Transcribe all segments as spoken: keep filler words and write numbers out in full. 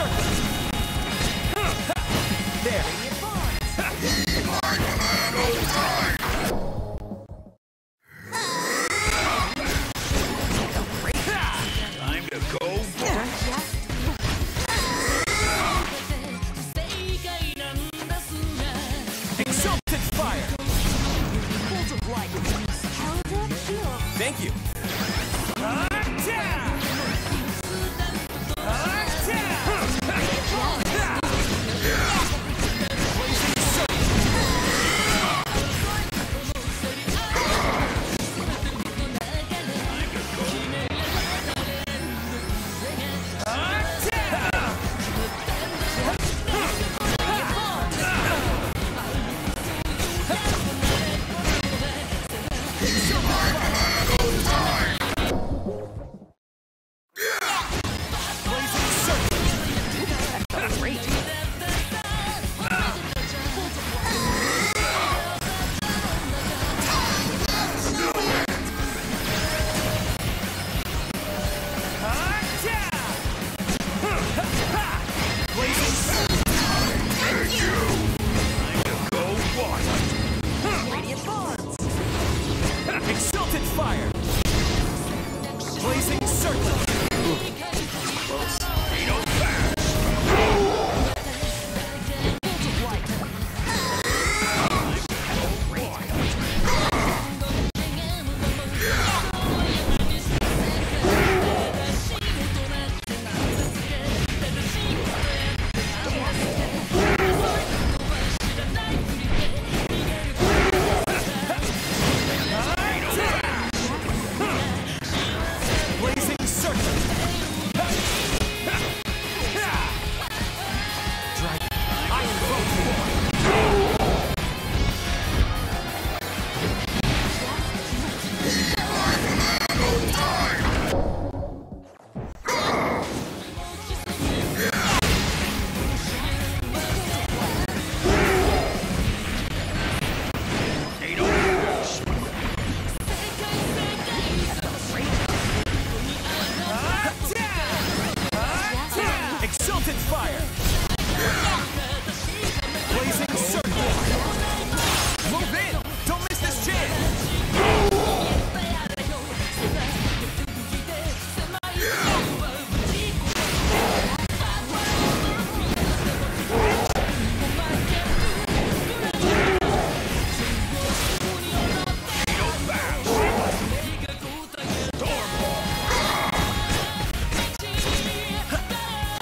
circles. There. My command over time. Thank you.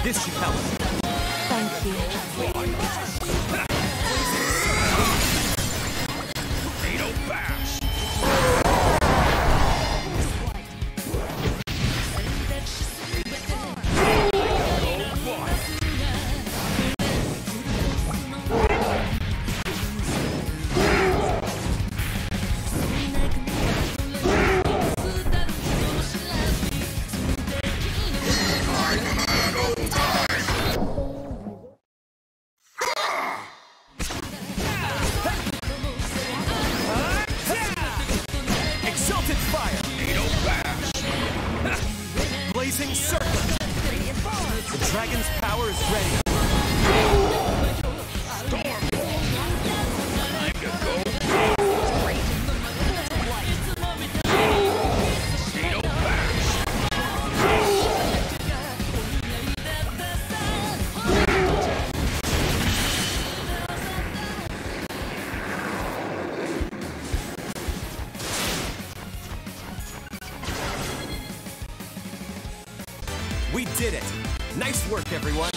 This should help. Thank you. They don't bash. We did it! Nice work, everyone!